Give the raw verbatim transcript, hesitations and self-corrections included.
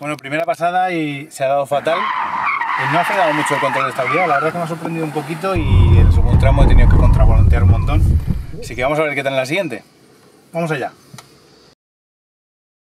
Bueno, primera pasada y se ha dado fatal. No ha frenado mucho el control de estabilidad, la verdad es que me ha sorprendido un poquito y en el segundo tramo he tenido que contravolantear un montón. Así que vamos a ver qué tal en la siguiente. Vamos allá.